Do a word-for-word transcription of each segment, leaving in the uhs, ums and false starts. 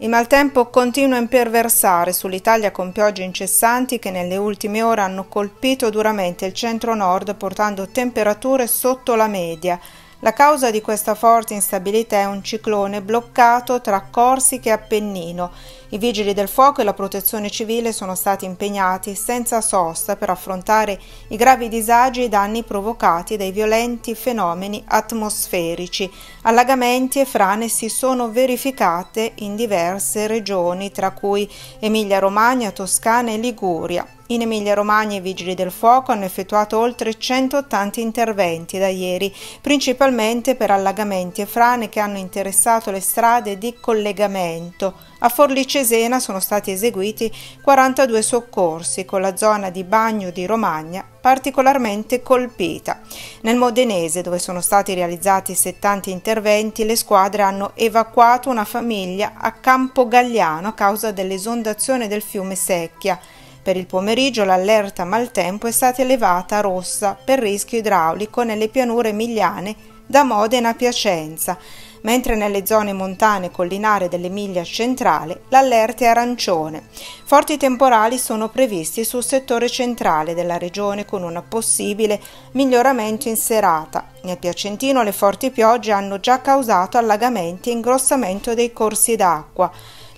Il maltempo continua a imperversare sull'Italia con piogge incessanti che nelle ultime ore hanno colpito duramente il centro-nord portando temperature sotto la media. La causa di questa forte instabilità è un ciclone bloccato tra Corsica e Appennino. I vigili del fuoco e la protezione civile sono stati impegnati senza sosta per affrontare i gravi disagi e i danni provocati dai violenti fenomeni atmosferici. Allagamenti e frane si sono verificate in diverse regioni, tra cui Emilia Romagna, Toscana e Liguria. In Emilia Romagna i vigili del fuoco hanno effettuato oltre centottanta interventi da ieri, principalmente per allagamenti e frane che hanno interessato le strade di collegamento. A Forlì Cesena sono stati eseguiti quarantadue soccorsi, con la zona di Bagno di Romagna particolarmente colpita. Nel Modenese, dove sono stati realizzati settanta interventi, le squadre hanno evacuato una famiglia a Campogalliano a causa dell'esondazione del fiume Secchia. Per il pomeriggio l'allerta maltempo è stata elevata a rossa per rischio idraulico nelle pianure emiliane da Modena a Piacenza, mentre nelle zone montane e collinare dell'Emilia centrale l'allerta è arancione. Forti temporali sono previsti sul settore centrale della regione con un possibile miglioramento in serata. Nel Piacentino le forti piogge hanno già causato allagamenti e ingrossamento dei corsi d'acqua.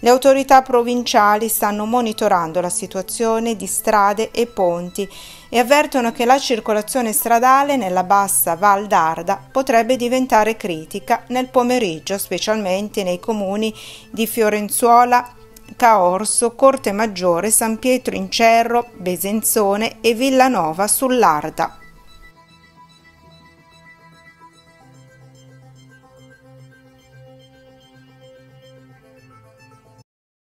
Le autorità provinciali stanno monitorando la situazione di strade e ponti e avvertono che la circolazione stradale nella bassa Val d'Arda potrebbe diventare critica nel pomeriggio, specialmente nei comuni di Fiorenzuola, Caorso, Corte Maggiore, San Pietro in Cerro, Besenzone e Villanova sull'Arda.